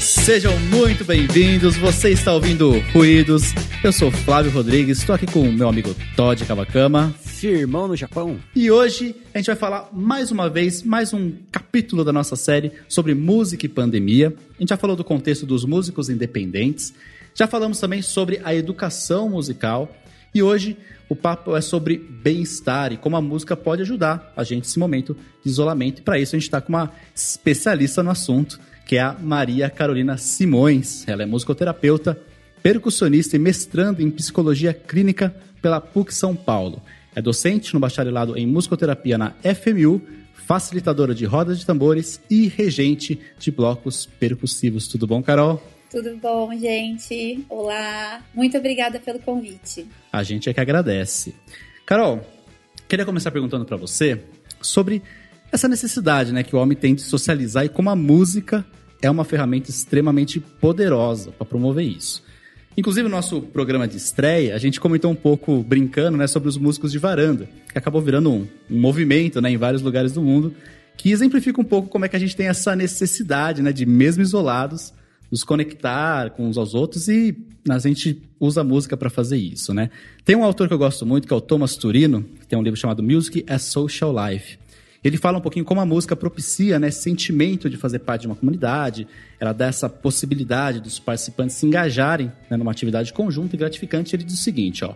Sejam muito bem-vindos, você está ouvindo Ruídos. Eu sou Flávio Rodrigues, estou aqui com o meu amigo Tody Kavakama. Firmão no Japão. E hoje a gente vai falar mais uma vez, mais um capítulo da nossa série sobre música e pandemia. A gente já falou do contexto dos músicos independentes, já falamos também sobre a educação musical e hoje o papo é sobre bem-estar e como a música pode ajudar a gente nesse momento de isolamento. E para isso a gente está com uma especialista no assunto, que é a Maria Carolina Simões. Ela é musicoterapeuta, percussionista e mestrando em psicologia clínica pela PUC São Paulo. É docente no bacharelado em musicoterapia na FMU, facilitadora de rodas de tambores e regente de blocos percussivos. Tudo bom, Carol? Tudo bom, gente? Olá! Muito obrigada pelo convite. A gente é que agradece. Carol, queria começar perguntando para você sobre essa necessidade, né, que o homem tem de socializar e como a música é uma ferramenta extremamente poderosa para promover isso. Inclusive, no nosso programa de estreia, a gente comentou um pouco, brincando, né, sobre os músicos de varanda, que acabou virando um movimento, né, em vários lugares do mundo, que exemplifica um pouco como é que a gente tem essa necessidade, né, de, mesmo isolados, nos conectar com uns aos outros, e a gente usa a música para fazer isso, né? Tem um autor que eu gosto muito, que é o Thomas Turino, que tem um livro chamado Music as Social Life. Ele fala um pouquinho como a música propicia, né, esse sentimento de fazer parte de uma comunidade, ela dá essa possibilidade dos participantes se engajarem, né, numa atividade conjunta e gratificante. Ele diz o seguinte, ó: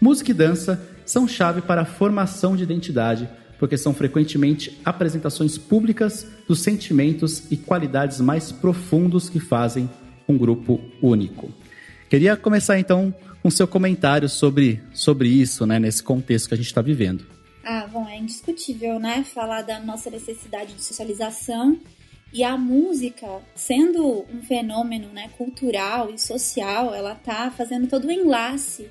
música e dança são chave para a formação de identidade, porque são frequentemente apresentações públicas dos sentimentos e qualidades mais profundos que fazem um grupo único. Queria começar, então, com seu comentário sobre isso, né, nesse contexto que a gente está vivendo. Ah, bom, é indiscutível, né, falar da nossa necessidade de socialização, e a música, sendo um fenômeno, né, cultural e social, ela está fazendo todo o enlace,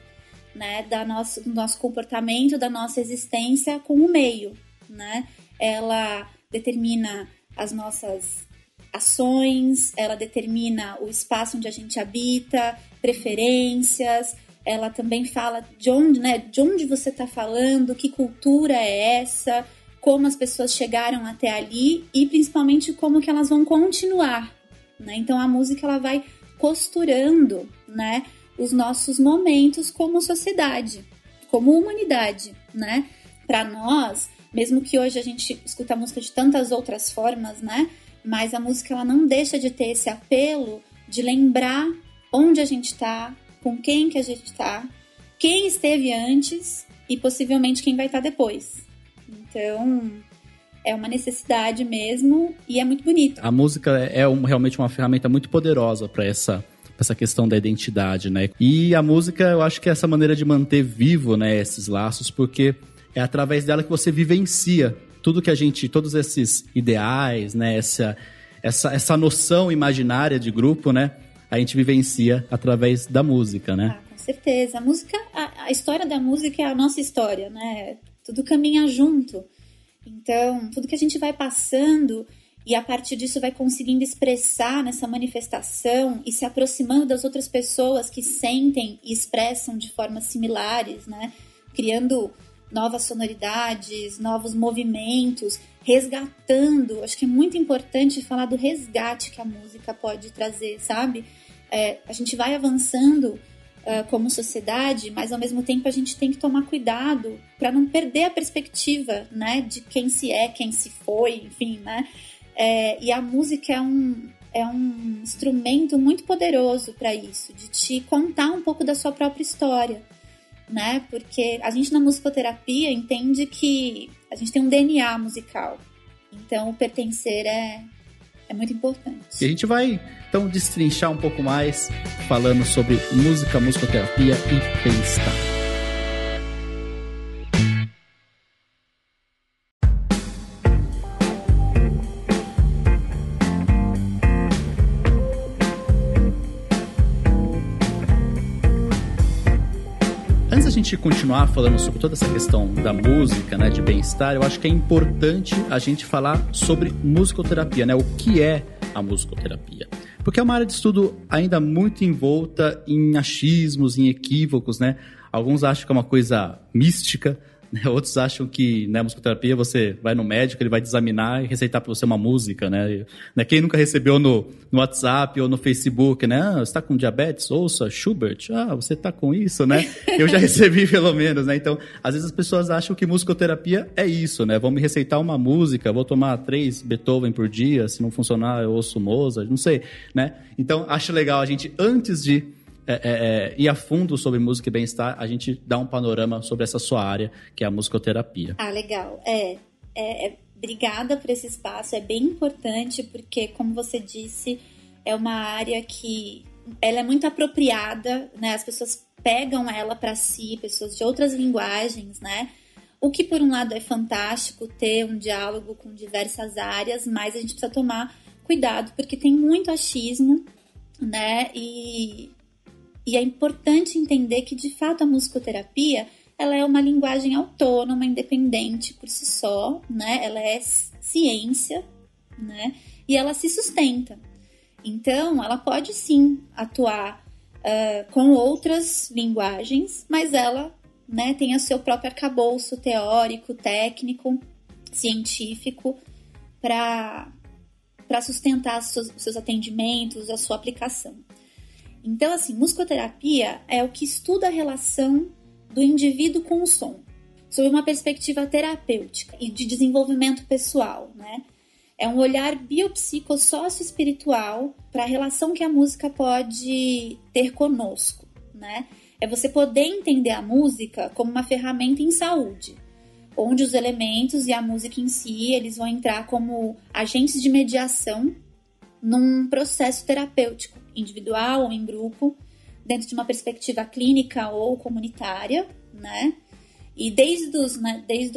né, do nosso comportamento, da nossa existência com o meio, né? Ela determina as nossas ações, ela determina o espaço onde a gente habita, preferências, ela também fala de onde você está falando, que cultura é essa, como as pessoas chegaram até ali e principalmente como que elas vão continuar, né? Então a música, ela vai costurando, né, os nossos momentos como sociedade, como humanidade, né? Para nós, mesmo que hoje a gente escuta a música de tantas outras formas, né? Mas a música, ela não deixa de ter esse apelo de lembrar onde a gente está, com quem que a gente está, quem esteve antes e possivelmente quem vai estar depois. Então, é uma necessidade mesmo e é muito bonito. A música é realmente uma ferramenta muito poderosa para essa questão da identidade, né? E a música, eu acho que é essa maneira de manter vivo, né, esses laços, porque é através dela que você vivencia tudo que a gente, todos esses ideais, né, essa noção imaginária de grupo, né, a gente vivencia através da música, né? Ah, com certeza. A música, a história da música é a nossa história, né? Tudo caminha junto. Então, tudo que a gente vai passando e a partir disso vai conseguindo expressar nessa manifestação e se aproximando das outras pessoas que sentem e expressam de formas similares, né? Criando novas sonoridades, novos movimentos, resgatando. Acho que é muito importante falar do resgate que a música pode trazer, sabe? A gente vai avançando como sociedade, mas ao mesmo tempo a gente tem que tomar cuidado para não perder a perspectiva, né? De quem se é, quem se foi, enfim, né? E a música é um instrumento muito poderoso para isso, de te contar um pouco da sua própria história, né? Porque a gente na musicoterapia entende que a gente tem um DNA musical, então o pertencer é muito importante. E a gente vai, então, destrinchar um pouco mais, falando sobre música, musicoterapia e bem-estar. Continuar falando sobre toda essa questão da música, né, de bem-estar, eu acho que é importante a gente falar sobre musicoterapia, né, o que é a musicoterapia, porque é uma área de estudo ainda muito envolta em achismos, em equívocos, né, alguns acham que é uma coisa mística, Né? Outros acham que na musicoterapia você vai no médico, ele vai te examinar e receitar para você uma música. Né? Quem nunca recebeu no WhatsApp ou no Facebook, né? Ah, você está com diabetes? Ouça Schubert. Ah, você está com isso, né? Eu já recebi pelo menos. Né? Então, às vezes as pessoas acham que musicoterapia é isso. Né? Vão me receitar uma música, vou tomar 3 Beethoven por dia, se não funcionar eu ouço Mozart, não sei. Né? Então, acho legal a gente, antes de ir a fundo sobre música e bem-estar, a gente dá um panorama sobre essa sua área, que é a musicoterapia. Ah, legal. Obrigada por esse espaço, é bem importante, porque, como você disse, é uma área que ela é muito apropriada, né? As pessoas pegam ela para si, pessoas de outras linguagens, né? O que, por um lado, é fantástico ter um diálogo com diversas áreas, mas a gente precisa tomar cuidado, porque tem muito achismo, né? E é importante entender que, de fato, a musicoterapia ela é uma linguagem autônoma, independente por si só, né? Ela é ciência, né? E ela se sustenta. Então, ela pode, sim, atuar com outras linguagens, mas ela, né, tem o seu próprio arcabouço teórico, técnico, científico, para sustentar seus atendimentos, a sua aplicação. Então, assim, musicoterapia é o que estuda a relação do indivíduo com o som, sob uma perspectiva terapêutica e de desenvolvimento pessoal, né? É um olhar biopsicossocioespiritual para a relação que a música pode ter conosco, né? É você poder entender a música como uma ferramenta em saúde, onde os elementos e a música em si, eles vão entrar como agentes de mediação num processo terapêutico, individual ou em grupo, dentro de uma perspectiva clínica ou comunitária, né? E desde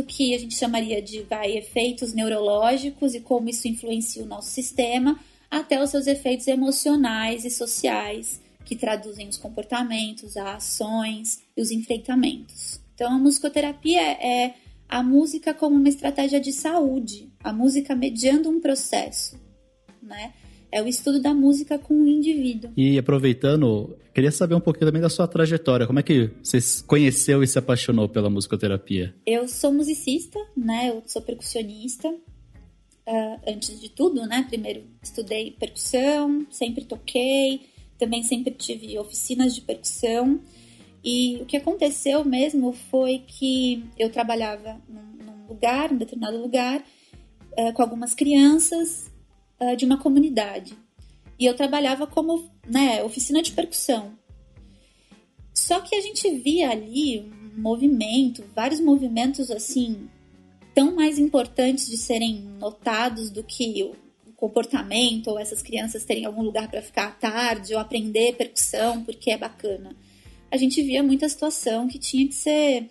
o que a gente chamaria de efeitos neurológicos e como isso influencia o nosso sistema, até os seus efeitos emocionais e sociais, que traduzem os comportamentos, as ações e os enfrentamentos. Então, a musicoterapia é a música como uma estratégia de saúde, a música mediando um processo, né? É o estudo da música com o indivíduo. E aproveitando, queria saber um pouquinho também da sua trajetória. Como é que você conheceu e se apaixonou pela musicoterapia? Eu sou musicista, né? Eu sou percussionista. Antes de tudo, né? Primeiro estudei percussão, sempre toquei. Também sempre tive oficinas de percussão. E o que aconteceu mesmo foi que eu trabalhava num determinado lugar, com algumas crianças de uma comunidade, e eu trabalhava como, né, oficina de percussão. Só que a gente via ali um movimento, vários movimentos assim, tão mais importantes de serem notados do que o comportamento, ou essas crianças terem algum lugar para ficar à tarde, ou aprender percussão porque é bacana. A gente via muita situação que tinha que ser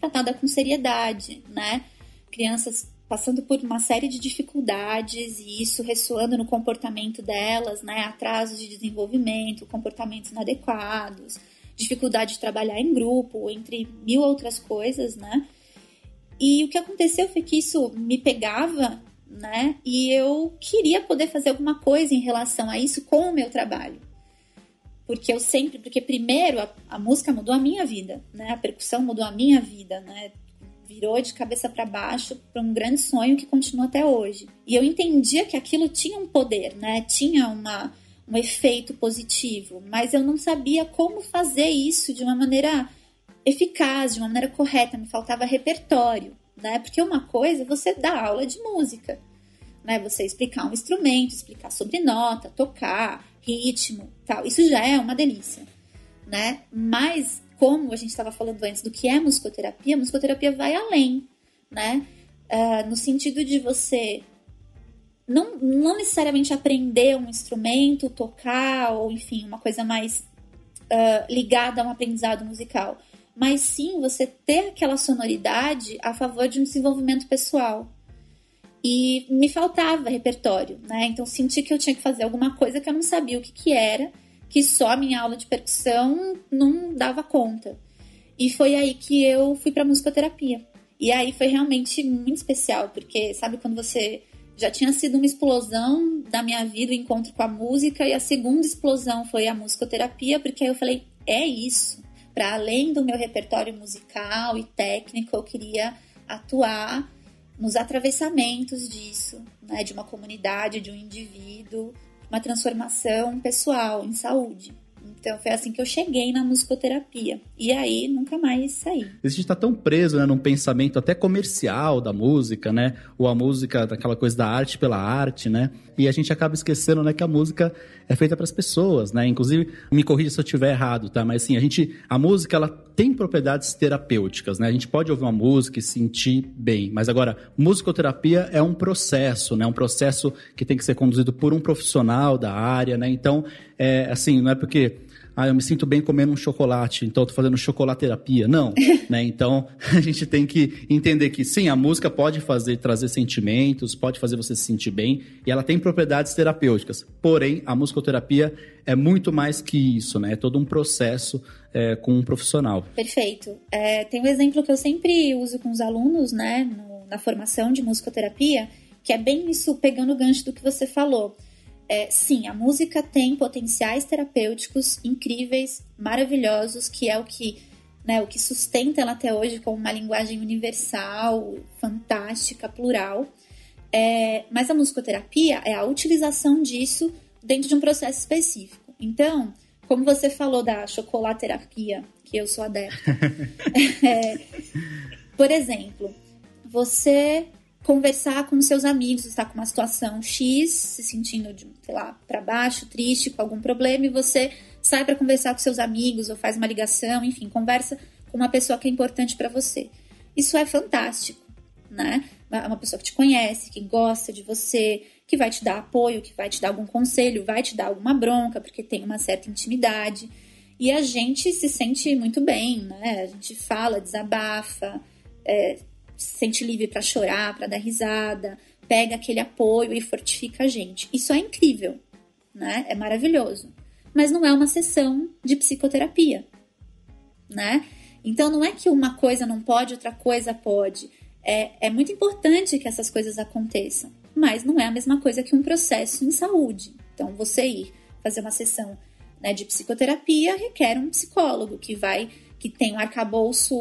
tratada com seriedade, né? Crianças passando por uma série de dificuldades e isso ressoando no comportamento delas, né? Atrasos de desenvolvimento, comportamentos inadequados, dificuldade de trabalhar em grupo, entre mil outras coisas, né? E o que aconteceu foi que isso me pegava, né? E eu queria poder fazer alguma coisa em relação a isso com o meu trabalho. Porque primeiro a música mudou a minha vida, né? A percussão mudou a minha vida, né? Virou de cabeça para baixo para um grande sonho que continua até hoje. E eu entendia que aquilo tinha um poder, né? Tinha um efeito positivo, mas eu não sabia como fazer isso de uma maneira eficaz, de uma maneira correta. Me faltava repertório, né? Porque uma coisa é você dar aula de música, né? Você explicar um instrumento, explicar sobre nota, tocar, ritmo, tal. Isso já é uma delícia, né? Mas como a gente estava falando antes do que é musicoterapia, a musicoterapia vai além, né? No sentido de você não necessariamente aprender um instrumento, tocar, ou enfim, uma coisa mais ligada a um aprendizado musical, mas sim você ter aquela sonoridade a favor de um desenvolvimento pessoal. E me faltava repertório, né? Então senti que eu tinha que fazer alguma coisa que eu não sabia o que era, que só a minha aula de percussão não dava conta. E foi aí que eu fui para musicoterapia. E aí foi realmente muito especial, porque sabe quando você já tinha sido uma explosão da minha vida, o encontro com a música, e a segunda explosão foi a musicoterapia, porque aí eu falei, é isso. para além do meu repertório musical e técnico, eu queria atuar nos atravessamentos disso, né, de uma comunidade, de um indivíduo, uma transformação pessoal em saúde. Então, foi assim que eu cheguei na musicoterapia. E aí, nunca mais saí. A gente está tão preso, né, num pensamento até comercial da música, né? Ou a música, aquela coisa da arte pela arte, né? E a gente acaba esquecendo, né, que a música é feita para as pessoas, né? Inclusive, me corrija se eu estiver errado, tá? Mas, assim, a música, ela tem propriedades terapêuticas, né? A gente pode ouvir uma música e sentir bem. Mas, agora, musicoterapia é um processo, né? Um processo que tem que ser conduzido por um profissional da área, né? Então, assim, não é porque... eu me sinto bem comendo um chocolate, então eu tô fazendo chocolaterapia. Não, né? Então, a gente tem que entender que, sim, a música pode trazer sentimentos, pode fazer você se sentir bem, e ela tem propriedades terapêuticas. Porém, a musicoterapia é muito mais que isso, né? É todo um processo com um profissional. Perfeito. Tem um exemplo que eu sempre uso com os alunos, né, na formação de musicoterapia, que é bem isso, pegando o gancho do que você falou. Sim, a música tem potenciais terapêuticos incríveis, maravilhosos, que é o que sustenta ela até hoje como uma linguagem universal, fantástica, plural. Mas a musicoterapia é a utilização disso dentro de um processo específico. Então, como você falou da chocolaterapia, que eu sou adepta, por exemplo, você... conversar com seus amigos, está com uma situação X, se sentindo, sei lá, para baixo, triste, com algum problema, e você sai para conversar com seus amigos, ou faz uma ligação, enfim, conversa com uma pessoa que é importante para você. Isso é fantástico, né? Uma pessoa que te conhece, que gosta de você, que vai te dar apoio, que vai te dar algum conselho, vai te dar alguma bronca, porque tem uma certa intimidade. E a gente se sente muito bem, né? A gente fala, desabafa, se sente livre para chorar, para dar risada, pega aquele apoio e fortifica a gente. Isso é incrível, né? É maravilhoso. Mas não é uma sessão de psicoterapia, né? Então, não é que uma coisa não pode, outra coisa pode. É muito importante que essas coisas aconteçam, mas não é a mesma coisa que um processo em saúde. Então, você ir fazer uma sessão, né, de psicoterapia requer um psicólogo que tem um arcabouço,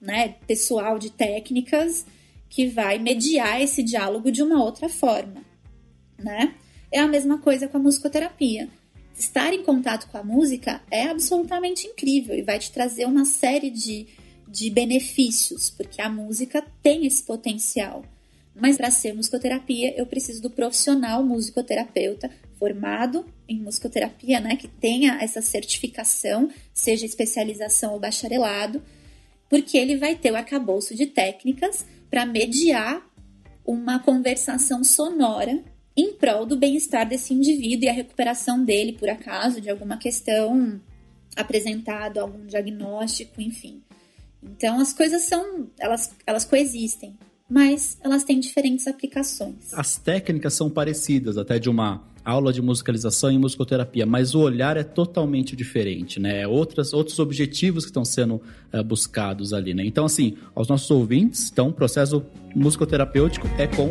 né, pessoal de técnicas que vai mediar esse diálogo de uma outra forma, né? É a mesma coisa com a musicoterapia. Estar em contato com a música é absolutamente incrível e vai te trazer uma série de benefícios, porque a música tem esse potencial. Mas para ser musicoterapia, eu preciso do profissional musicoterapeuta formado em musicoterapia, né, que tenha essa certificação, seja especialização ou bacharelado, porque ele vai ter o arcabouço de técnicas para mediar uma conversação sonora em prol do bem-estar desse indivíduo e a recuperação dele, por acaso, de alguma questão apresentada, algum diagnóstico, enfim. Então, as coisas elas coexistem, mas elas têm diferentes aplicações. As técnicas são parecidas, até de uma aula de musicalização e musicoterapia, mas o olhar é totalmente diferente, né? Outros objetivos que estão sendo buscados ali, né? Então, assim, aos nossos ouvintes, então, o processo musicoterapêutico é com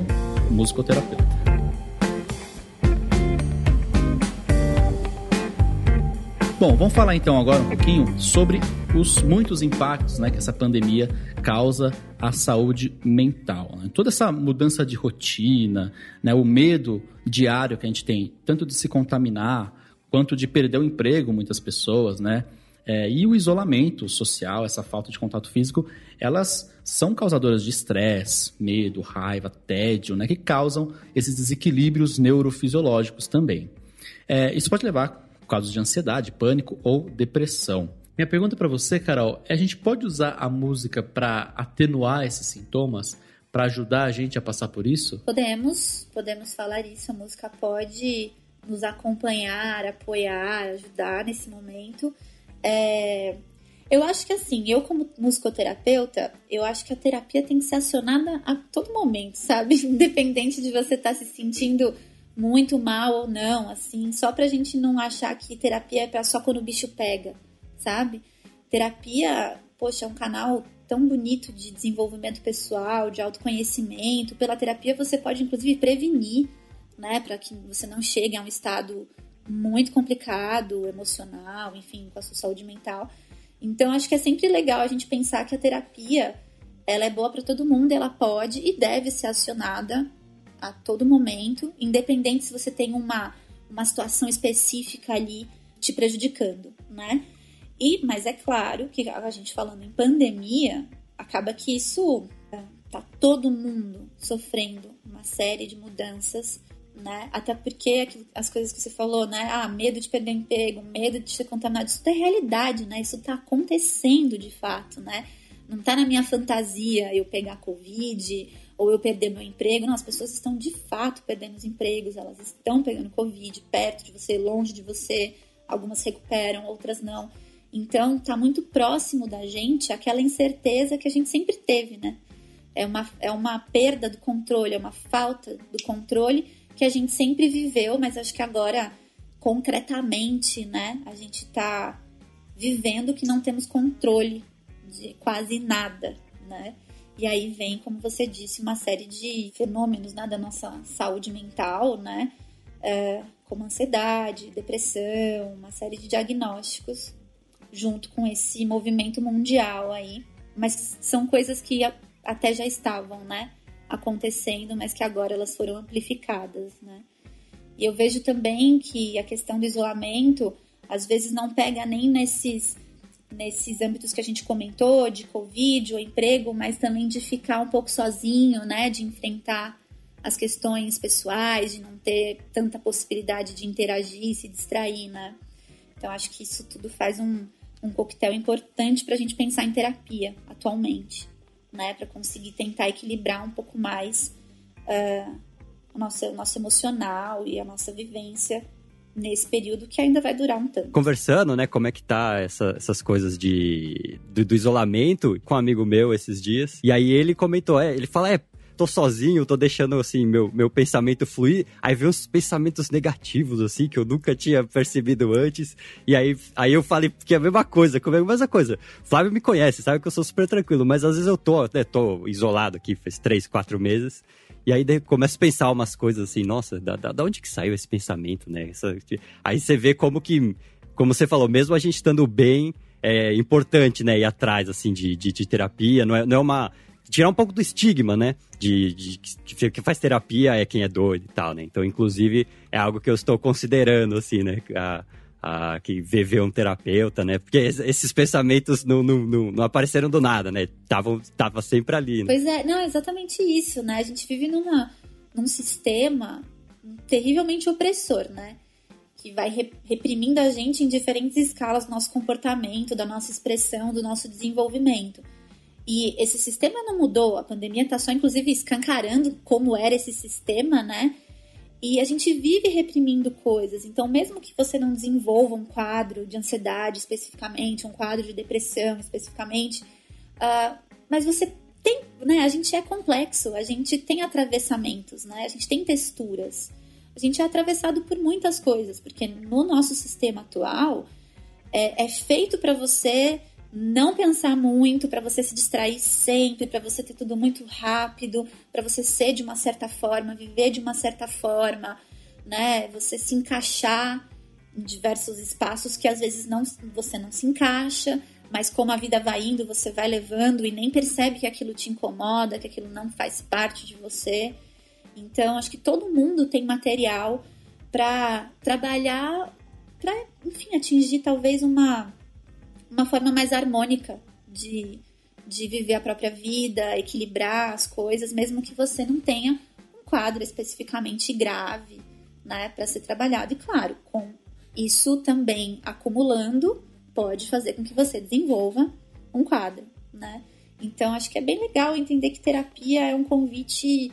o musicoterapeuta. Bom, vamos falar então agora um pouquinho sobre os muitos impactos, né, que essa pandemia causa à saúde mental, né? Toda essa mudança de rotina, né, o medo diário que a gente tem, tanto de se contaminar, quanto de perder o emprego, muitas pessoas, né? E o isolamento social, essa falta de contato físico, elas são causadoras de estresse, medo, raiva, tédio, né, que causam esses desequilíbrios neurofisiológicos também. Isso pode levar casos de ansiedade, pânico ou depressão. Minha pergunta para você, Carol, a gente pode usar a música para atenuar esses sintomas, para ajudar a gente a passar por isso? Podemos falar isso. A música pode nos acompanhar, apoiar, ajudar nesse momento. Eu acho que assim, eu como musicoterapeuta, eu acho que a terapia tem que ser acionada a todo momento, sabe? Independente de você estar se sentindo muito mal ou não, assim, só pra gente não achar que terapia é pra só quando o bicho pega, sabe? Terapia, poxa, é um canal tão bonito de desenvolvimento pessoal, de autoconhecimento. Pela terapia você pode, inclusive, prevenir, né, pra que você não chegue a um estado muito complicado, emocional, enfim, com a sua saúde mental. Então, acho que é sempre legal a gente pensar que a terapia, ela é boa para todo mundo, ela pode e deve ser acionada a todo momento, independente se você tem uma situação específica ali te prejudicando, né? Mas é claro que a gente falando em pandemia, acaba que isso tá todo mundo sofrendo uma série de mudanças, né? Até porque as coisas que você falou, né? Medo de perder o emprego, medo de ser contaminado, isso é realidade, né? Isso tá acontecendo de fato, né? Não tá na minha fantasia eu pegar Covid ou eu perder meu emprego. Não, as pessoas estão de fato perdendo os empregos, elas estão pegando Covid perto de você, longe de você, algumas recuperam, outras não. Então, tá muito próximo da gente aquela incerteza que a gente sempre teve, né? É uma perda do controle, é uma falta do controle que a gente sempre viveu, mas acho que agora, concretamente, né? A gente tá vivendo que não temos controle de quase nada, né? E aí vem, como você disse, uma série de fenômenos, né, da nossa saúde mental, né? Como ansiedade, depressão, uma série de diagnósticos, junto com esse movimento mundial aí, mas são coisas que até já estavam, né, acontecendo, mas que agora elas foram amplificadas, né? E eu vejo também que a questão do isolamento, às vezes não pega nem nesses âmbitos que a gente comentou, de Covid ou emprego, mas também de ficar um pouco sozinho, né, de enfrentar as questões pessoais, de não ter tanta possibilidade de interagir, se distrair, né? Então, acho que isso tudo faz um coquetel importante para a gente pensar em terapia atualmente, né? Para conseguir tentar equilibrar um pouco mais o nosso emocional e a nossa vivência nesse período que ainda vai durar um tanto. Conversando, né, como é que tá essas coisas do isolamento com um amigo meu esses dias. E aí ele comentou, tô sozinho, tô deixando, assim, meu pensamento fluir. Aí vem os pensamentos negativos, assim, que eu nunca tinha percebido antes. E aí eu falei que é a mesma coisa, como é a mesma coisa. Flávio me conhece, sabe que eu sou super tranquilo. Mas às vezes eu tô isolado aqui, faz 3, 4 meses. E aí começo a pensar umas coisas assim, nossa, da onde que saiu esse pensamento, né? Aí você vê como você falou, mesmo a gente estando bem, é importante, né, ir atrás, assim, de terapia. Não é uma... Tirar um pouco do estigma, né? De que faz terapia é quem é doido e tal, né? Então, inclusive, é algo que eu estou considerando, assim, né? Que ver um terapeuta, né? Porque esses pensamentos não apareceram do nada, né? Tava sempre ali, né? Pois é, não, é exatamente isso, né? A gente vive num sistema terrivelmente opressor, né? Que vai reprimindo a gente em diferentes escalas do nosso comportamento, da nossa expressão, do nosso desenvolvimento. E esse sistema não mudou, a pandemia está só, inclusive, escancarando como era esse sistema, né? E a gente vive reprimindo coisas. Então, mesmo que você não desenvolva um quadro de ansiedade especificamente, um quadro de depressão especificamente, mas você tem, né? A gente é complexo, a gente tem atravessamentos, né? A gente tem texturas. A gente é atravessado por muitas coisas, porque no nosso sistema atual é feito para você não pensar muito, para você se distrair sempre, para você ter tudo muito rápido, para você ser de uma certa forma, viver de uma certa forma, né? Você se encaixar em diversos espaços que às vezes você não se encaixa, mas como a vida vai indo, você vai levando e nem percebe que aquilo te incomoda, que aquilo não faz parte de você. Então, acho que todo mundo tem material para trabalhar, para, enfim, atingir talvez uma forma mais harmônica de viver a própria vida, equilibrar as coisas, mesmo que você não tenha um quadro especificamente grave, né, para ser trabalhado. E claro, com isso também acumulando, pode fazer com que você desenvolva um quadro, né? Então, acho que é bem legal entender que terapia é um convite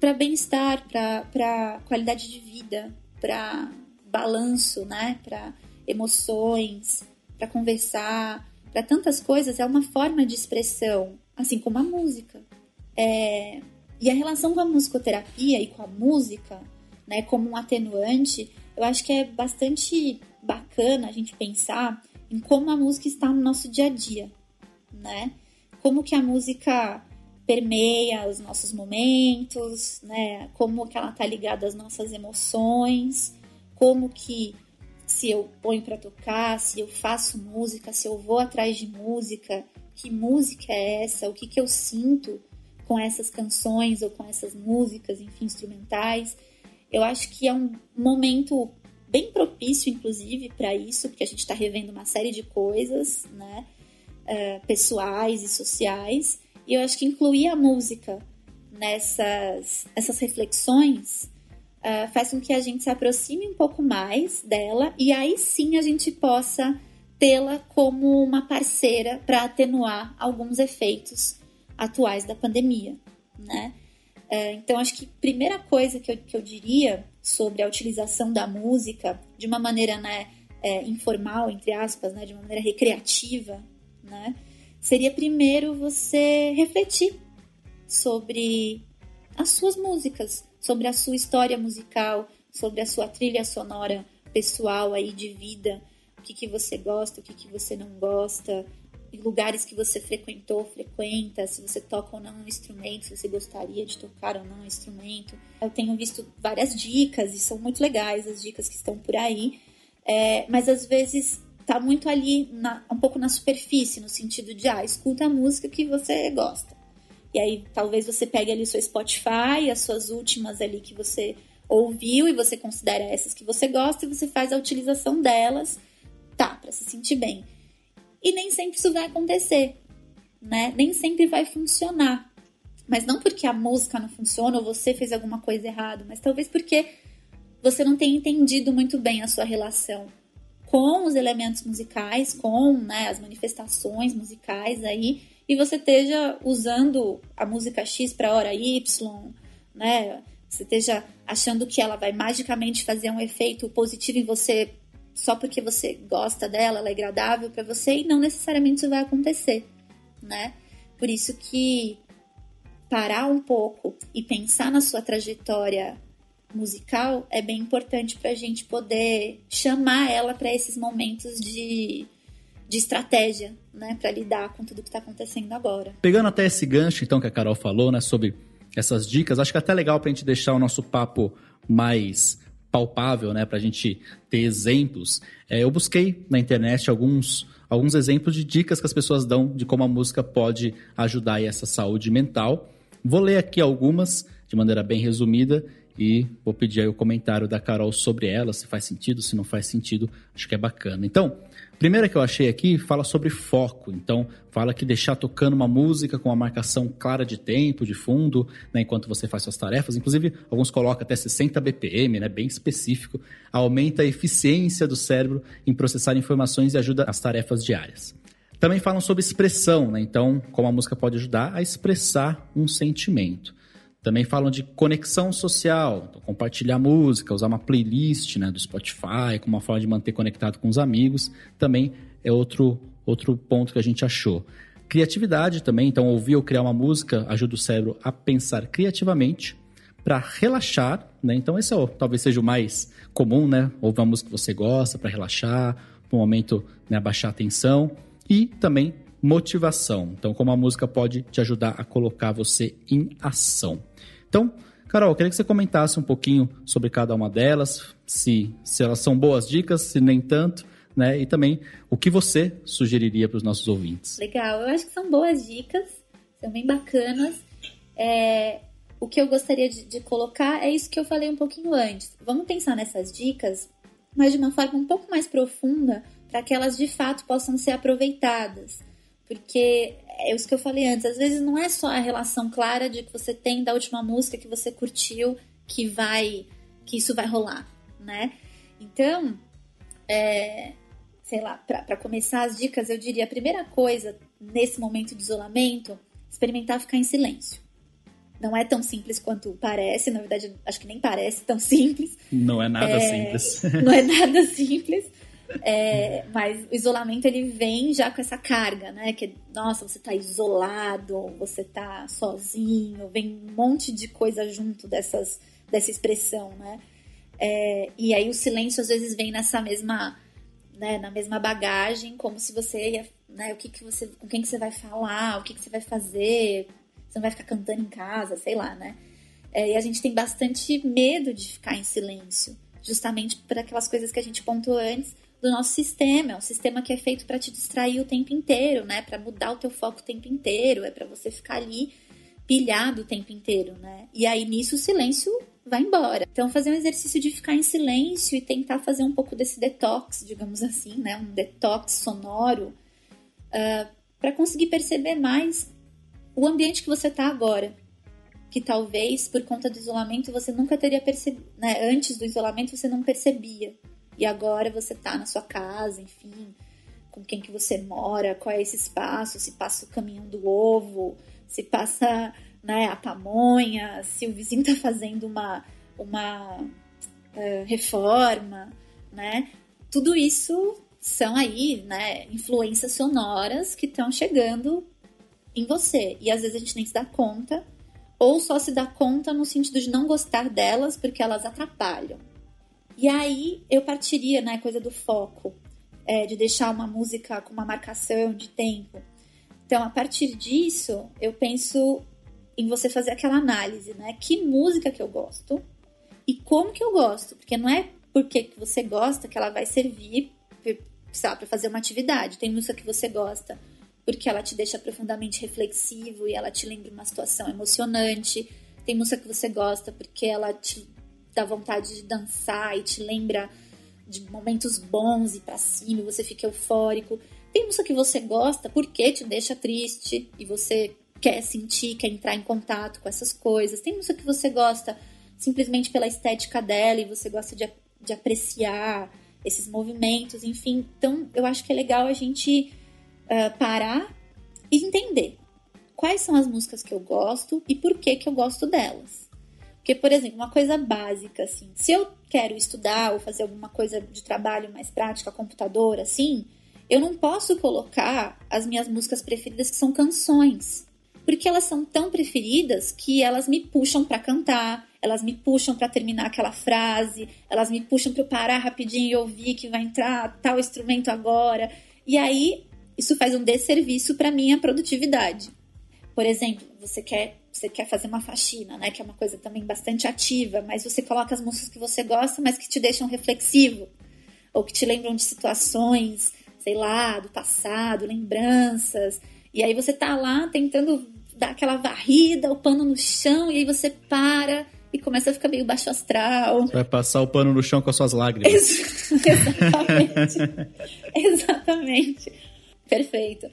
para bem-estar, para qualidade de vida, para balanço, né, para emoções, para conversar, para tantas coisas. É uma forma de expressão, assim como a música. E a relação com a musicoterapia e com a música, né, como um atenuante, eu acho que é bastante bacana a gente pensar em como a música está no nosso dia a dia, né? Como que a música permeia os nossos momentos, né? Como que ela está ligada às nossas emoções, como que se eu ponho para tocar, se eu faço música, se eu vou atrás de música, que música é essa, o que, que eu sinto com essas canções ou com essas músicas, enfim, instrumentais. Eu acho que é um momento bem propício, inclusive, para isso, porque a gente está revendo uma série de coisas, né, pessoais e sociais, e eu acho que incluir a música nessas reflexões faz com que a gente se aproxime um pouco mais dela, e aí sim a gente possa tê-la como uma parceira para atenuar alguns efeitos atuais da pandemia, né? Então, acho que a primeira coisa que eu diria sobre a utilização da música de uma maneira, né, informal, entre aspas, né, de uma maneira recreativa, né, seria primeiro você refletir sobre as suas músicas, sobre a sua história musical, sobre a sua trilha sonora pessoal aí de vida, o que você gosta, o que você não gosta, lugares que você frequenta, se você toca ou não um instrumento, se você gostaria de tocar ou não um instrumento. Eu tenho visto várias dicas e são muito legais as dicas que estão por aí, mas às vezes tá muito ali, um pouco na superfície, no sentido de, escuta a música que você gosta. E aí talvez você pegue ali o seu Spotify, as suas últimas ali que você ouviu e você considera essas que você gosta e você faz a utilização delas, para se sentir bem. E nem sempre isso vai acontecer, né? Nem sempre vai funcionar. Mas não porque a música não funciona ou você fez alguma coisa errada, mas talvez porque você não tenha entendido muito bem a sua relação com os elementos musicais, com, né, as manifestações musicais aí, e você esteja usando a música X para a hora Y, né? Você esteja achando que ela vai magicamente fazer um efeito positivo em você só porque você gosta dela, ela é agradável para você, e não necessariamente isso vai acontecer, né? Por isso que parar um pouco e pensar na sua trajetória musical é bem importante para a gente poder chamar ela para esses momentos de estratégia, né, para lidar com tudo que está acontecendo agora. Pegando até esse gancho, então, que a Carol falou, né, sobre essas dicas, acho que é até legal para a gente deixar o nosso papo mais palpável, né, para a gente ter exemplos. Eu busquei na internet alguns exemplos de dicas que as pessoas dão de como a música pode ajudar aí essa saúde mental. Vou ler aqui algumas de maneira bem resumida e vou pedir aí o comentário da Carol sobre elas, se faz sentido, se não faz sentido, acho que é bacana. Então, a primeira que eu achei aqui fala sobre foco. Então, fala que deixar tocando uma música com uma marcação clara de tempo, de fundo, né, enquanto você faz suas tarefas. Inclusive, alguns colocam até 60 BPM, né, bem específico. Aumenta a eficiência do cérebro em processar informações e ajuda as tarefas diárias. Também falam sobre expressão, né? Então, como a música pode ajudar a expressar um sentimento. Também falam de conexão social, então compartilhar música, usar uma playlist, né, do Spotify como uma forma de manter conectado com os amigos, também é outro ponto que a gente achou. Criatividade também, então ouvir ou criar uma música ajuda o cérebro a pensar criativamente, para relaxar, né, então esse talvez seja o mais comum, né, ouvir uma música que você gosta para relaxar, para um momento, né, abaixar a tensão, e também motivação, então como a música pode te ajudar a colocar você em ação. Então, Carol, eu queria que você comentasse um pouquinho sobre cada uma delas, se elas são boas dicas, se nem tanto, né? E também o que você sugeriria para os nossos ouvintes. Legal, eu acho que são boas dicas, são bem bacanas. O que eu gostaria de colocar é isso que eu falei um pouquinho antes. Vamos pensar nessas dicas, mas de uma forma um pouco mais profunda, para que elas de fato possam ser aproveitadas. Porque é isso que eu falei antes, às vezes não é só a relação clara de que você tem da última música que você curtiu que isso vai rolar, né? Então, sei lá, para começar as dicas, eu diria a primeira coisa nesse momento de isolamento, experimentar ficar em silêncio. Não é tão simples quanto parece, na verdade, acho que nem parece tão simples. Não é nada simples. Não é nada simples. Mas o isolamento ele vem já com essa carga, né? Que, nossa, você tá isolado, você tá sozinho, vem um monte de coisa junto dessa expressão, né? E aí o silêncio às vezes vem nessa mesma, né, na mesma bagagem, como se você ia, né, com quem que você vai falar, o que você vai fazer, você não vai ficar cantando em casa, sei lá, né? E a gente tem bastante medo de ficar em silêncio. justamente por aquelas coisas que a gente pontuou antes do nosso sistema. É um sistema que é feito para te distrair o tempo inteiro, né? Para mudar o teu foco o tempo inteiro, é para você ficar ali pilhado o tempo inteiro, né? E aí nisso o silêncio vai embora. Então fazer um exercício de ficar em silêncio e tentar fazer um pouco desse detox, digamos assim, né? Um detox sonoro, para conseguir perceber mais o ambiente que você está agora, que talvez por conta do isolamento você nunca teria percebido, né? Antes do isolamento você não percebia, e agora você está na sua casa, enfim, com quem que você mora, qual é esse espaço, se passa o caminhão do ovo, se passa, né, a pamonha, se o vizinho está fazendo uma reforma, né? Tudo isso são aí, né, influências sonoras que estão chegando em você, e às vezes a gente nem se dá conta, ou só se dá conta no sentido de não gostar delas porque elas atrapalham. E aí eu partiria, né, coisa do foco, de deixar uma música com uma marcação de tempo. Então, a partir disso, eu penso em você fazer aquela análise, né? Que música que eu gosto e como que eu gosto, porque não é porque você gosta que ela vai servir para fazer uma atividade. Tem música que você gosta porque ela te deixa profundamente reflexivo e ela te lembra uma situação emocionante. Tem música que você gosta porque ela te dá vontade de dançar e te lembra de momentos bons e pra cima, e você fica eufórico. Tem música que você gosta porque te deixa triste e você quer sentir, quer entrar em contato com essas coisas. Tem música que você gosta simplesmente pela estética dela e você gosta de apreciar esses movimentos, enfim. Então, eu acho que é legal a gente parar e entender quais são as músicas que eu gosto e por que que eu gosto delas. Porque, por exemplo, uma coisa básica, assim, se eu quero estudar ou fazer alguma coisa de trabalho mais prática, computador, assim, eu não posso colocar as minhas músicas preferidas, que são canções, porque elas são tão preferidas que elas me puxam para cantar, elas me puxam para terminar aquela frase, elas me puxam para eu parar rapidinho e ouvir que vai entrar tal instrumento agora, e aí isso faz um desserviço para minha produtividade. Por exemplo, você quer fazer uma faxina, né? Que é uma coisa também bastante ativa, mas você coloca as músicas que você gosta, mas que te deixam reflexivo, ou que te lembram de situações, sei lá, do passado, lembranças. E aí você tá lá tentando dar aquela varrida, o pano no chão, e aí você para e começa a ficar meio baixo astral. Você vai passar o pano no chão com as suas lágrimas. Exatamente. Exatamente. Perfeito.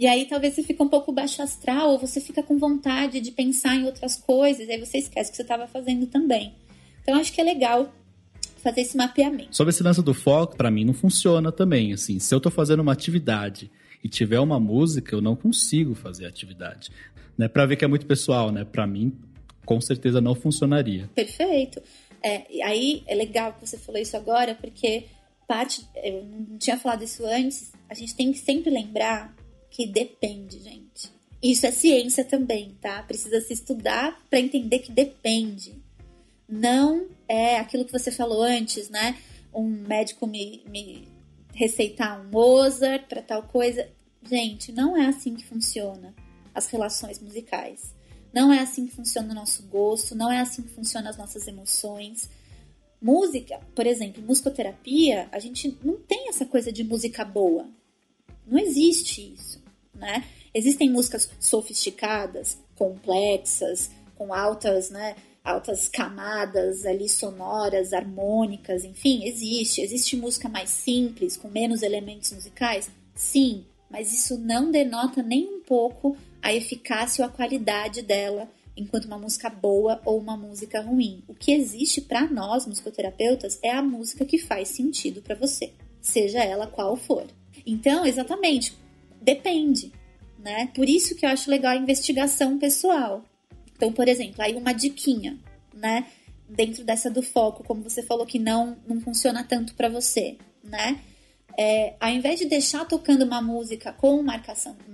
E aí talvez você fique um pouco baixo astral, ou você fica com vontade de pensar em outras coisas, e aí você esquece o que você estava fazendo também. Então acho que é legal fazer esse mapeamento. Sobre esse lance do foco, para mim não funciona também, assim, se eu tô fazendo uma atividade e tiver uma música, eu não consigo fazer a atividade, né? Para ver que é muito pessoal, né? Para mim, com certeza não funcionaria. Perfeito. Aí é legal que você falou isso agora, porque eu não tinha falado isso antes, a gente tem que sempre lembrar que depende, gente. Isso é ciência também, tá? Precisa se estudar para entender que depende. Não é aquilo que você falou antes, né? Um médico me receitar um Mozart para tal coisa. Gente, não é assim que funciona as relações musicais. Não é assim que funciona o nosso gosto, não é assim que funcionam as nossas emoções. Música, por exemplo, musicoterapia, a gente não tem essa coisa de música boa. Não existe isso, né? Existem músicas sofisticadas, complexas, com altas, né, altas camadas ali sonoras, harmônicas, enfim, existe. Existe música mais simples, com menos elementos musicais? Sim, mas isso não denota nem um pouco a eficácia ou a qualidade dela, enquanto uma música boa ou uma música ruim. O que existe para nós, musicoterapeutas, é a música que faz sentido para você, seja ela qual for. Então, exatamente, depende, né? Por isso que eu acho legal a investigação pessoal. Então, por exemplo, aí uma diquinha, né? Dentro dessa do foco, como você falou que não funciona tanto para você, né? Ao invés de deixar tocando uma música com uma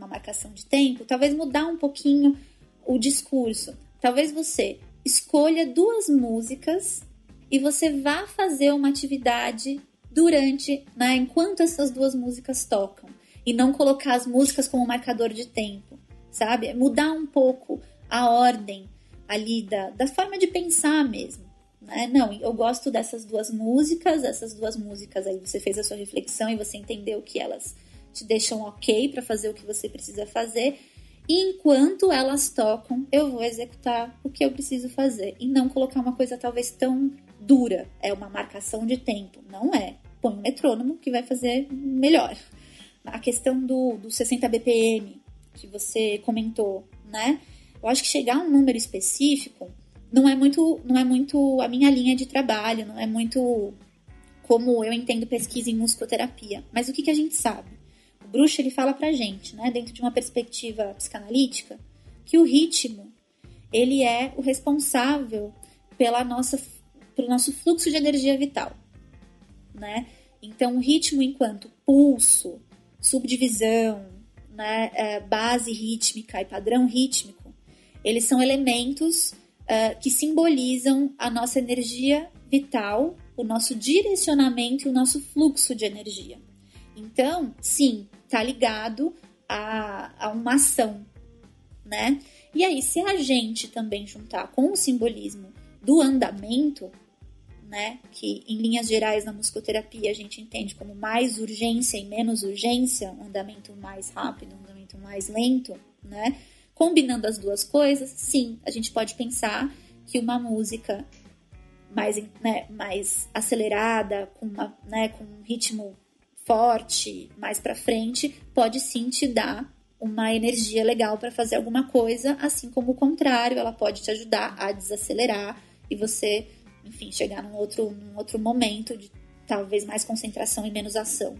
marcação de tempo, talvez mudar um pouquinho o discurso. Talvez você escolha 2 músicas e você vá fazer uma atividade durante, né, enquanto essas 2 músicas tocam, e não colocar as músicas como marcador de tempo, sabe? Mudar um pouco a ordem ali da forma de pensar mesmo, né? Não, eu gosto dessas duas músicas, aí você fez a sua reflexão e você entendeu que elas te deixam ok para fazer o que você precisa fazer, e enquanto elas tocam, eu vou executar o que eu preciso fazer, e não colocar uma coisa talvez tão dura, é uma marcação de tempo, não é, põe um metrônomo que vai fazer melhor. A questão do 60 BPM que você comentou, né? Eu acho que chegar a um número específico não é muito a minha linha de trabalho, não é muito como eu entendo pesquisa em musicoterapia. Mas o que a gente sabe? O Bruch, ele fala pra gente, né, dentro de uma perspectiva psicanalítica, que o ritmo, ele é o responsável pelo nosso fluxo de energia vital, né? Então, o ritmo enquanto pulso, subdivisão, né, base rítmica e padrão rítmico, eles são elementos que simbolizam a nossa energia vital, o nosso direcionamento e o nosso fluxo de energia. Então, sim, tá ligado a uma ação, né? E aí, se a gente também juntar com o simbolismo do andamento, né, que em linhas gerais na musicoterapia a gente entende como mais urgência e menos urgência, um andamento mais rápido, um andamento mais lento, né? Combinando as duas coisas, sim, a gente pode pensar que uma música mais, né, mais acelerada, com um ritmo forte, mais para frente, pode sim te dar uma energia legal para fazer alguma coisa, assim como o contrário, ela pode te ajudar a desacelerar e você, enfim, chegar num outro momento de talvez mais concentração e menos ação.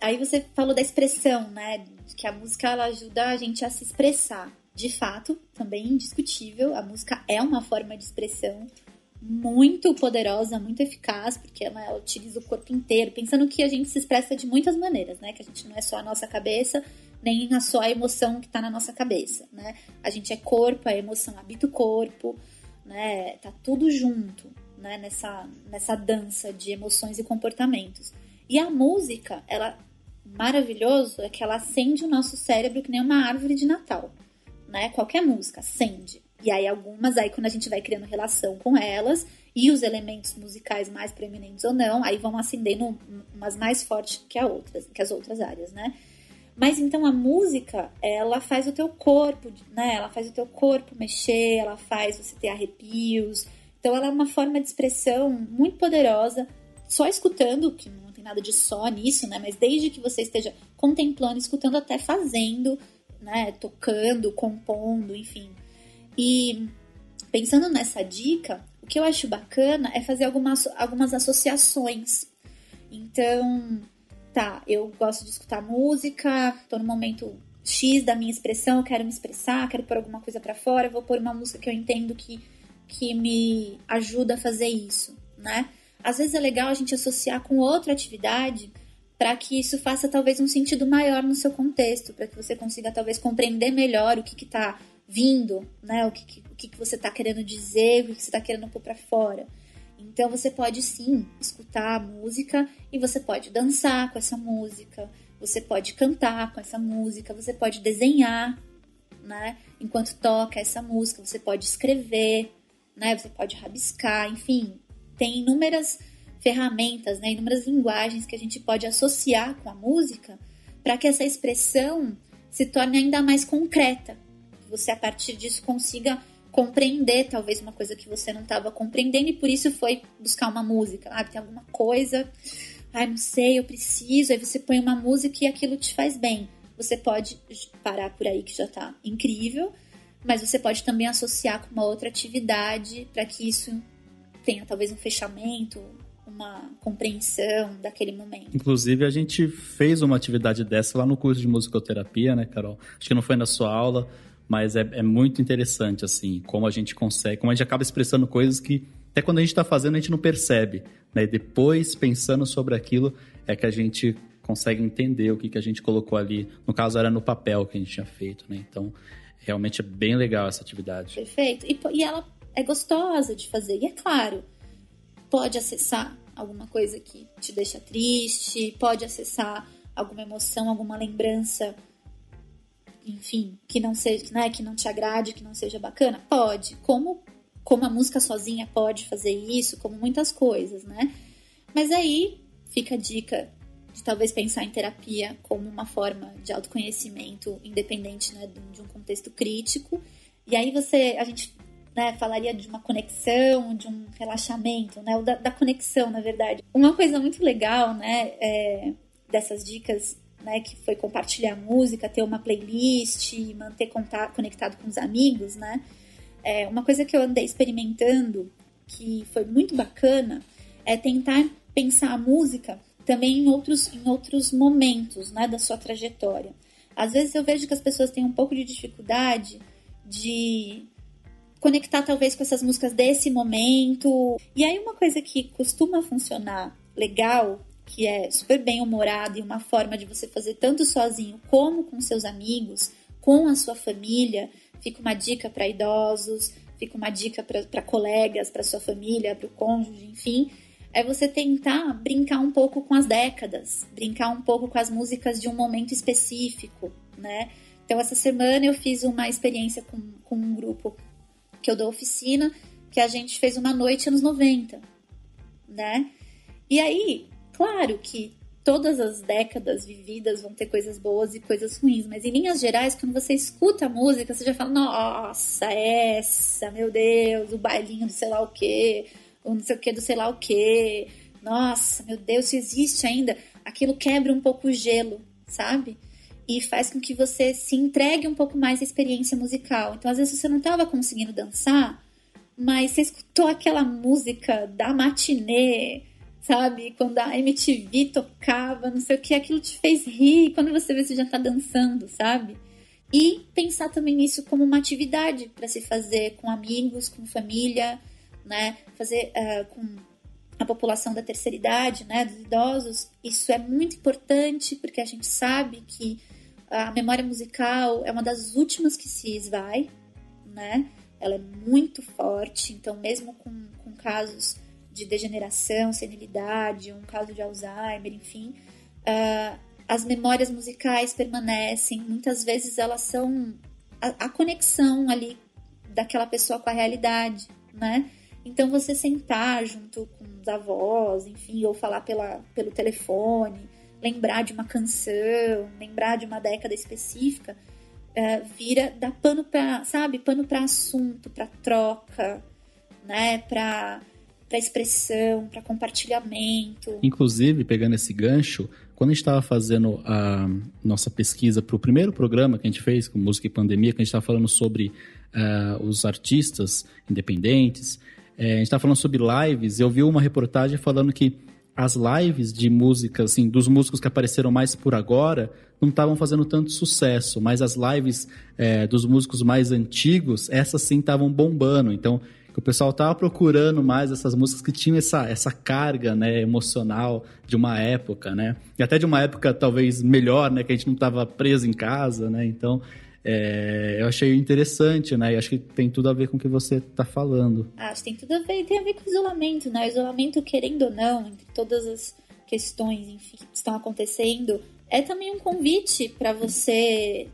Aí você falou da expressão, né? Que a música, ela ajuda a gente a se expressar. De fato, também indiscutível, a música é uma forma de expressão muito poderosa, muito eficaz, porque ela utiliza o corpo inteiro, pensando que a gente se expressa de muitas maneiras, né? Que a gente não é só a nossa cabeça, nem só a emoção que tá na nossa cabeça, né? A gente é corpo, a emoção habita o corpo, né? Tá tudo junto, né? Nessa dança de emoções e comportamentos. E a música, ela, maravilhoso é que ela acende o nosso cérebro que nem uma árvore de Natal, né? Qualquer música acende. E aí quando a gente vai criando relação com elas e os elementos musicais mais preeminentes ou não, aí vão acendendo umas mais fortes que as outras áreas, né? Mas então a música, ela faz o teu corpo, né? Ela faz o teu corpo mexer, ela faz você ter arrepios. Então ela é uma forma de expressão muito poderosa, só escutando, que não tem nada de só nisso, né? Mas desde que você esteja contemplando, escutando, até fazendo, né? Tocando, compondo, enfim. E pensando nessa dica, o que eu acho bacana é fazer algumas associações. Então, tá, eu gosto de escutar música, tô no momento X da minha expressão, eu quero me expressar, quero pôr alguma coisa pra fora, eu vou pôr uma música que eu entendo que me ajuda a fazer isso, né? Às vezes é legal a gente associar com outra atividade para que isso faça talvez um sentido maior no seu contexto, para que você consiga talvez compreender melhor o que está vindo, né? O que você está querendo dizer, o que você está querendo pôr para fora. Então você pode sim escutar a música e você pode dançar com essa música, você pode cantar com essa música, você pode desenhar, né? Enquanto toca essa música, você pode escrever, né? Você pode rabiscar, enfim. Tem inúmeras ferramentas, né, inúmeras linguagens que a gente pode associar com a música para que essa expressão se torne ainda mais concreta. Você, a partir disso, consiga compreender talvez uma coisa que você não estava compreendendo e por isso foi buscar uma música. Ah, tem alguma coisa, não sei, eu preciso. Aí você põe uma música e aquilo te faz bem. Você pode parar por aí, que já está incrível, mas você pode também associar com uma outra atividade para que isso tenha talvez um fechamento, uma compreensão daquele momento. Inclusive, a gente fez uma atividade dessa lá no curso de musicoterapia, né, Carol? Acho que não foi na sua aula, mas é muito interessante, assim, como a gente consegue, como a gente acaba expressando coisas que até quando a gente está fazendo a gente não percebe, né? E depois, pensando sobre aquilo, é que a gente consegue entender o que a gente colocou ali. No caso, era no papel que a gente tinha feito, né? Então, realmente é bem legal essa atividade. Perfeito. E ela é gostosa de fazer, e é claro, pode acessar alguma coisa que te deixa triste, pode acessar alguma emoção, alguma lembrança, enfim, que não seja, né, que não te agrade, que não seja bacana, pode, como como a música sozinha pode fazer isso, como muitas coisas, né? Mas aí fica a dica de talvez pensar em terapia como uma forma de autoconhecimento independente, né, de um contexto crítico. E aí a gente falaria de uma conexão, de um relaxamento, né, ou da conexão, na verdade. Uma coisa muito legal, dessas dicas, que foi compartilhar música, ter uma playlist, manter contato, conectado com os amigos, uma coisa que eu andei experimentando, que foi muito bacana, é tentar pensar a música também em outros momentos, da sua trajetória. Às vezes eu vejo que as pessoas têm um pouco de dificuldade de conectar talvez com essas músicas desse momento. E aí uma coisa que costuma funcionar legal, que é super bem-humorada e uma forma de você fazer tanto sozinho como com seus amigos, com a sua família, fica uma dica para idosos, fica uma dica para colegas, para sua família, para o cônjuge, enfim, é você tentar brincar um pouco com as décadas, brincar um pouco com as músicas de um momento específico, Então, essa semana eu fiz uma experiência com um grupo que eu dou oficina, que a gente fez uma noite anos 90, E aí, claro que todas as décadas vividas vão ter coisas boas e coisas ruins, mas em linhas gerais, quando você escuta a música, você já fala, nossa, essa, meu Deus, o bailinho do sei lá o quê, ou não sei o que do sei lá o quê, nossa, meu Deus, se existe ainda, aquilo quebra um pouco o gelo, sabe? E faz com que você se entregue um pouco mais à experiência musical. Então, às vezes, você não estava conseguindo dançar, mas você escutou aquela música da matinê, sabe? Quando a MTV tocava, não sei o que, aquilo te fez rir. Quando você vê, você já está dançando, sabe? E pensar também isso como uma atividade para se fazer com amigos, com família, Fazer com a população da terceira idade, dos idosos. Isso é muito importante porque a gente sabe que a memória musical é uma das últimas que se esvai, Ela é muito forte, então mesmo com casos de degeneração, senilidade, um caso de Alzheimer, enfim, as memórias musicais permanecem, muitas vezes elas são a conexão ali daquela pessoa com a realidade, Então, você sentar junto com os avós, enfim, ou falar pelo telefone, lembrar de uma canção, lembrar de uma década específica, vira, dá pano pra, pano pra assunto, pra troca, pra expressão, pra compartilhamento. Inclusive, pegando esse gancho, quando a gente estava fazendo a nossa pesquisa para o primeiro programa que a gente fez, com Música e Pandemia, que a gente estava falando sobre os artistas independentes, a gente estava falando sobre lives, eu vi uma reportagem falando que as lives de música, assim, dos músicos que apareceram mais por agora, não estavam fazendo tanto sucesso, mas as lives dos músicos mais antigos, essas sim estavam bombando. Então, o pessoal estava procurando mais essas músicas que tinham essa carga, emocional de uma época, E até de uma época talvez melhor, que a gente não estava preso em casa, Então, eu achei interessante, E acho que tem tudo a ver com o que você está falando. Acho que tem tudo a ver, tem a ver com o isolamento, O isolamento, querendo ou não, entre todas as questões, enfim, que estão acontecendo, é também um convite para você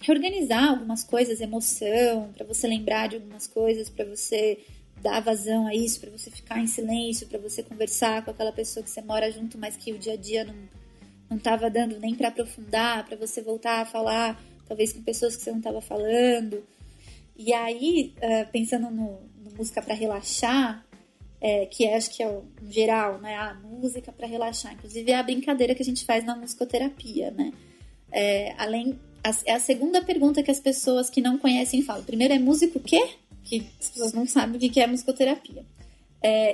reorganizar algumas coisas, emoção, para você lembrar de algumas coisas, para você dar vazão a isso, para você ficar em silêncio, para você conversar com aquela pessoa que você mora junto, mas que o dia a dia não estava dando nem para aprofundar, para você voltar a falar, talvez com pessoas que você não estava falando. E aí, pensando no música para relaxar, que acho que é um geral, a música para relaxar, inclusive é a brincadeira que a gente faz na musicoterapia, Além... É a segunda pergunta que as pessoas que não conhecem falam. Primeiro é músico o quê? Que as pessoas não sabem o que é musicoterapia.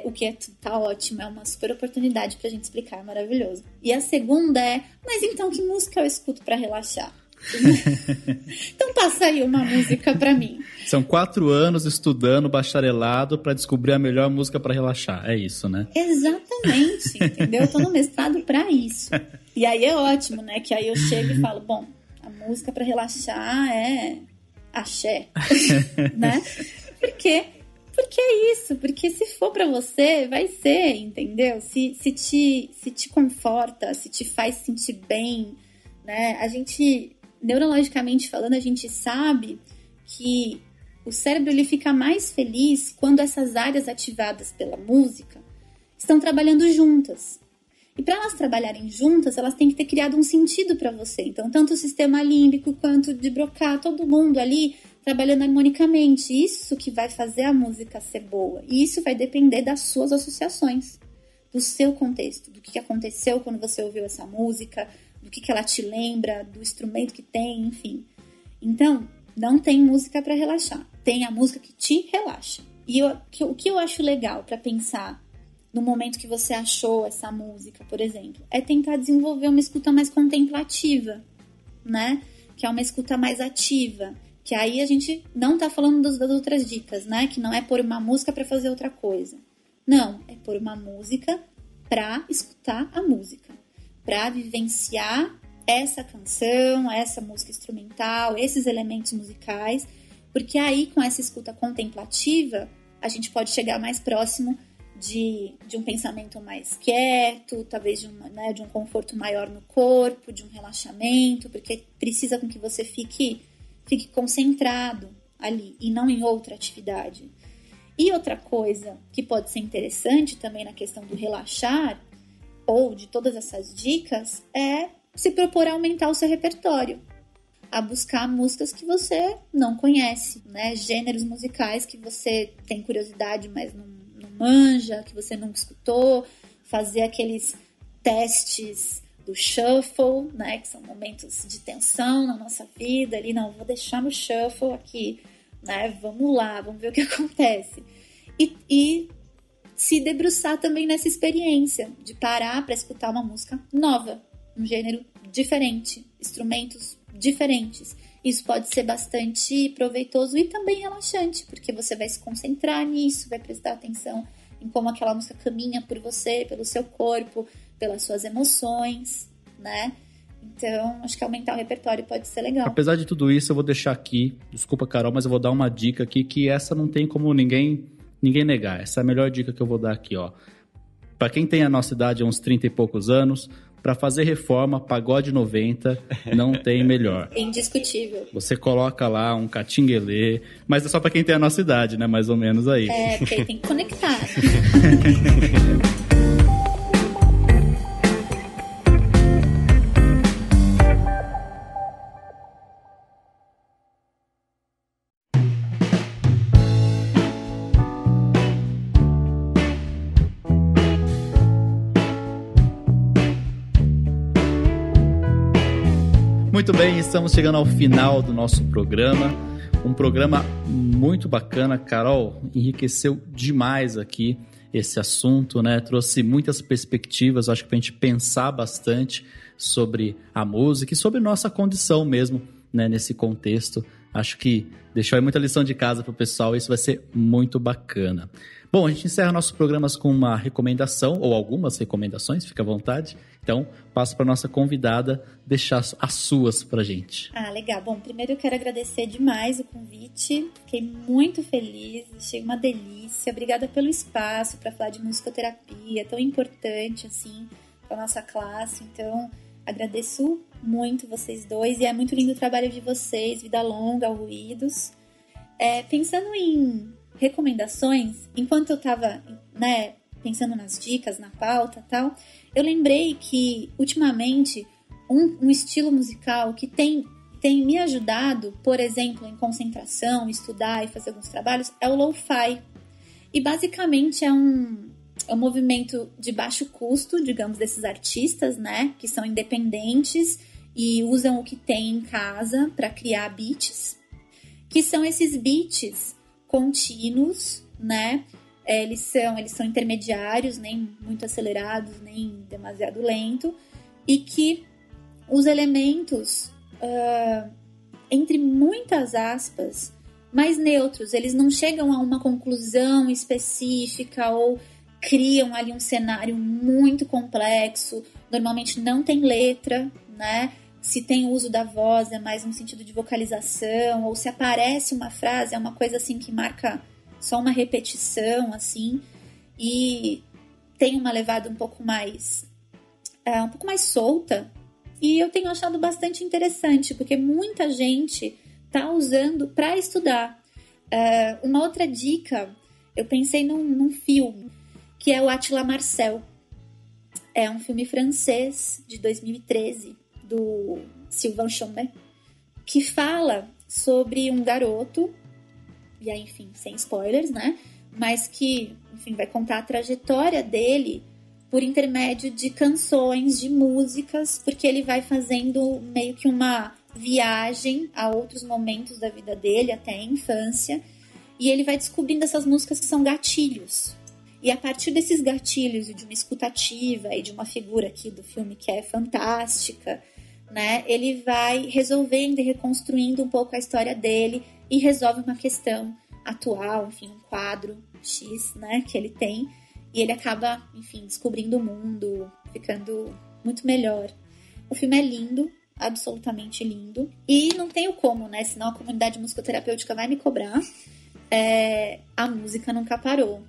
O que é, tá ótimo, é uma super oportunidade pra gente explicar, é maravilhoso. E a segunda é, mas então que música eu escuto pra relaxar? Então passa aí uma música pra mim. São 4 anos estudando bacharelado pra descobrir a melhor música pra relaxar, é isso, Exatamente, entendeu? Eu tô no mestrado pra isso. E aí é ótimo, que aí eu chego e falo, bom, a música para relaxar é axé, Por quê? Porque é isso, porque se for para você, vai ser, entendeu? Se te conforta, se te faz sentir bem, A gente, neurologicamente falando, a gente sabe que O cérebro ele fica mais feliz quando essas áreas ativadas pela música estão trabalhando juntas. E para elas trabalharem juntas, elas têm que ter criado um sentido para você. Então, tanto o sistema límbico quanto de Broca, todo mundo ali trabalhando harmonicamente. Isso que vai fazer a música ser boa. E isso vai depender das suas associações, do seu contexto, do que aconteceu quando você ouviu essa música, do que ela te lembra, do instrumento que tem, enfim. Então, não tem música para relaxar. Tem a música que te relaxa. E o que eu acho legal para pensar no momento que você achou essa música, por exemplo, é tentar desenvolver uma escuta mais contemplativa, né? Que é uma escuta mais ativa. Que aí a gente não tá falando das outras dicas, né? Que não é pôr uma música para fazer outra coisa. Não, é pôr uma música para escutar a música, para vivenciar essa canção, essa música instrumental, esses elementos musicais, porque aí com essa escuta contemplativa a gente pode chegar mais próximo de um pensamento mais quieto, talvez de um conforto maior no corpo, de um relaxamento, porque precisa com que você fique concentrado ali e não em outra atividade. E outra coisa que pode ser interessante também na questão do relaxar ou de todas essas dicas é se propor a aumentar o seu repertório, a buscar músicas que você não conhece, né? Gêneros musicais que você tem curiosidade, mas não manja, que você nunca escutou, fazer aqueles testes do shuffle, né? Que são momentos de tensão na nossa vida, ali, não, vou deixar no shuffle aqui, né? Vamos lá, vamos ver o que acontece. E se debruçar também nessa experiência de parar para escutar uma música nova, um gênero diferente, instrumentos diferentes. Isso pode ser bastante proveitoso e também relaxante, porque você vai se concentrar nisso, vai prestar atenção em como aquela música caminha por você, pelo seu corpo, pelas suas emoções, né? Então, acho que aumentar o repertório pode ser legal. Apesar de tudo isso, eu vou deixar aqui, desculpa, Carol, mas eu vou dar uma dica aqui que essa não tem como ninguém negar. Essa é a melhor dica que eu vou dar aqui, ó. Pra quem tem a nossa idade, uns 30 e poucos anos, pra fazer reforma, pagode 90, não tem melhor. É indiscutível. Você coloca lá um catinguelê, mas é só pra quem tem a nossa idade, né? Mais ou menos aí. É, porque aí tem que conectar. Muito bem, estamos chegando ao final do nosso programa, um programa muito bacana, Carol, enriqueceu demais aqui esse assunto, né? Trouxe muitas perspectivas, acho que para a gente pensar bastante sobre a música e sobre nossa condição mesmo, né? Nesse contexto, acho que deixou aí muita lição de casa para o pessoal, isso vai ser muito bacana. Bom, a gente encerra nossos programas com uma recomendação, ou algumas recomendações, fica à vontade. Então, passo para a nossa convidada deixar as suas para a gente. Ah, legal. Bom, primeiro eu quero agradecer demais o convite. Fiquei muito feliz, achei uma delícia. Obrigada pelo espaço para falar de musicoterapia, tão importante, assim, para a nossa classe. Então, agradeço muito vocês dois e é muito lindo o trabalho de vocês. Vida longa, Ruídos. Pensando em recomendações, enquanto eu estava, né, pensando nas dicas, na pauta e tal, eu lembrei que, ultimamente, um estilo musical que tem me ajudado, por exemplo, em concentração, estudar e fazer alguns trabalhos, é o lo-fi. E, basicamente, é um movimento de baixo custo, digamos, desses artistas, né, que são independentes e usam o que tem em casa para criar beats, que são esses beats contínuos, né? Eles são intermediários, nem muito acelerados, nem demasiado lento, e que os elementos, entre muitas aspas, mais neutros, eles não chegam a uma conclusão específica ou criam ali um cenário muito complexo, normalmente não tem letra, né? Se tem uso da voz, é mais um sentido de vocalização, ou se aparece uma frase, é uma coisa assim que marca só uma repetição, assim, e tem uma levada um pouco mais solta, e eu tenho achado bastante interessante, porque muita gente tá usando para estudar. Uma outra dica, eu pensei num filme, que é o Attila Marcel. É um filme francês de 2013, do Sylvain Chomet, que fala sobre um garoto, e aí, enfim, sem spoilers, né? Mas que, enfim, vai contar a trajetória dele por intermédio de canções, de músicas, porque ele vai fazendo meio que uma viagem a outros momentos da vida dele, até a infância, e ele vai descobrindo essas músicas que são gatilhos. E a partir desses gatilhos, de uma escutativa e de uma figura aqui do filme que é fantástica, né, ele vai resolvendo e reconstruindo um pouco a história dele e resolve uma questão atual, enfim, um quadro X, né, que ele tem, e ele acaba, enfim, descobrindo o mundo, ficando muito melhor. O filme é lindo, absolutamente lindo, e não tenho como, né, senão a comunidade musicoterapêutica vai me cobrar. A Música Nunca Parou,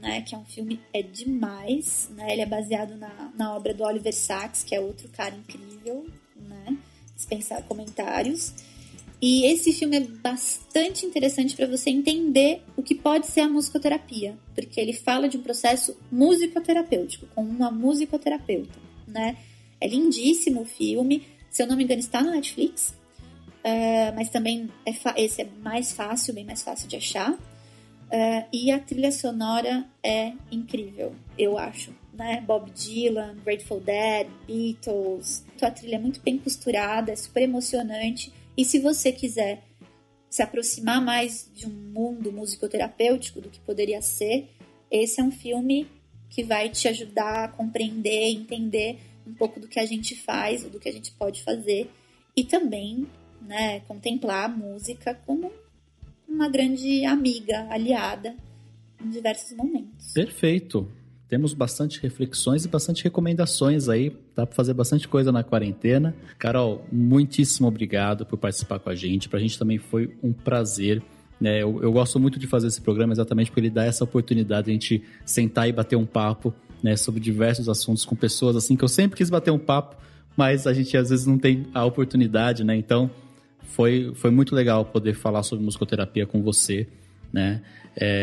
né, que é um filme, é demais, né, ele é baseado na obra do Oliver Sacks, que é outro cara incrível, né, dispensar comentários. E esse filme é bastante interessante para você entender o que pode ser a musicoterapia, porque ele fala de um processo musicoterapêutico, com uma musicoterapeuta, né? É lindíssimo o filme, se eu não me engano está no Netflix, mas também esse é mais fácil, bem mais fácil de achar, e a trilha sonora é incrível, eu acho, né? Bob Dylan, Grateful Dead, Beatles, a trilha é muito bem costurada, é super emocionante. E se você quiser se aproximar mais de um mundo musicoterapêutico do que poderia ser, esse é um filme que vai te ajudar a compreender, entender um pouco do que a gente faz, do que a gente pode fazer, e também, né, contemplar a música como uma grande amiga, aliada, em diversos momentos. Perfeito! Temos bastante reflexões e bastante recomendações aí. Dá para fazer bastante coisa na quarentena. Carol, muitíssimo obrigado por participar com a gente. Para a gente também foi um prazer. Né? Eu gosto muito de fazer esse programa exatamente porque ele dá essa oportunidade de a gente sentar e bater um papo, né, sobre diversos assuntos com pessoas assim que eu sempre quis bater um papo, mas a gente às vezes não tem a oportunidade, né? Então, foi muito legal poder falar sobre musicoterapia com você, né?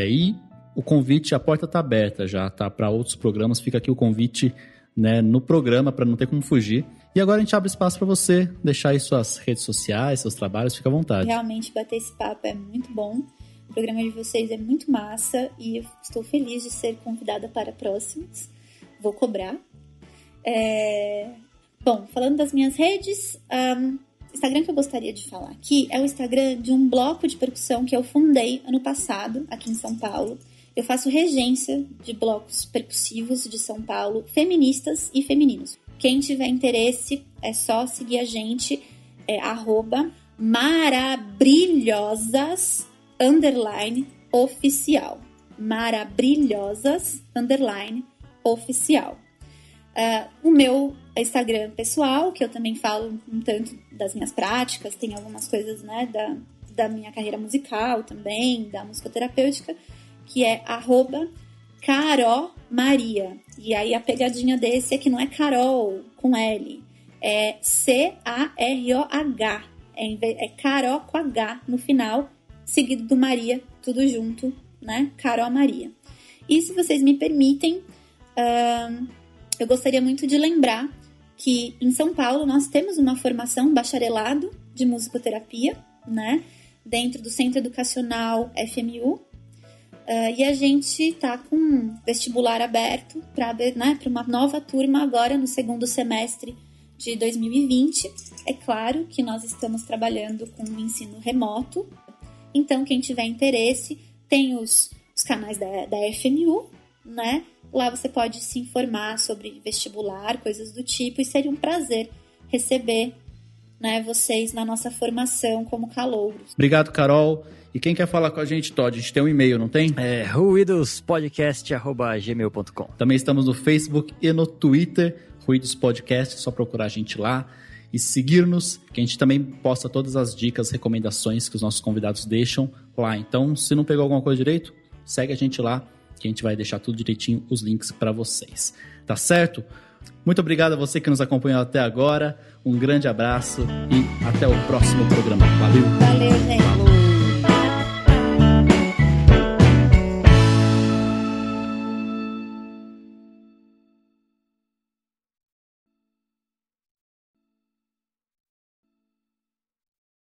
E o convite, a porta está aberta já, tá? Para outros programas, fica aqui o convite, né, no programa, para não ter como fugir. E agora a gente abre espaço para você deixar aí suas redes sociais, seus trabalhos, fica à vontade. Realmente, bater esse papo é muito bom. O programa de vocês é muito massa e eu estou feliz de ser convidada para próximos. Vou cobrar. Bom, falando das minhas redes, Instagram que eu gostaria de falar aqui é o Instagram de um bloco de percussão que eu fundei ano passado, aqui em São Paulo. Eu faço regência de blocos percussivos de São Paulo, feministas e femininos. Quem tiver interesse, é só seguir a gente, @marabrilhosas_oficial. Marabrilhosas_oficial. O meu Instagram pessoal, que eu também falo um tanto das minhas práticas, tem algumas coisas, né, da minha carreira musical também, da musicoterapêutica, que é @caromaria. E aí a pegadinha desse é que não é Carol com L, é Caroh, é Carol com H no final, seguido do Maria, tudo junto, né? Carol Maria. E se vocês me permitem, eu gostaria muito de lembrar que em São Paulo nós temos uma formação, um bacharelado de musicoterapia, né? Dentro do Centro Educacional FMU. E a gente tá com um vestibular aberto para, né, uma nova turma agora no segundo semestre de 2020. É claro que nós estamos trabalhando com o ensino remoto. Então, quem tiver interesse, tem os canais da FMU, né? Lá você pode se informar sobre vestibular, coisas do tipo, e seria um prazer receber, né, vocês na nossa formação como calouros. Obrigado, Carol. E quem quer falar com a gente, Tody, a gente tem um e-mail, não tem? Ruídospodcast@gmail.com. Também estamos no Facebook e no Twitter, Ruídos Podcast, é só procurar a gente lá e seguir-nos, que a gente também posta todas as dicas, recomendações que os nossos convidados deixam lá. Então, se não pegou alguma coisa direito, segue a gente lá, que a gente vai deixar tudo direitinho, os links para vocês. Tá certo? Muito obrigado a você que nos acompanhou até agora, um grande abraço e até o próximo programa. Valeu! Valeu, gente! Falou.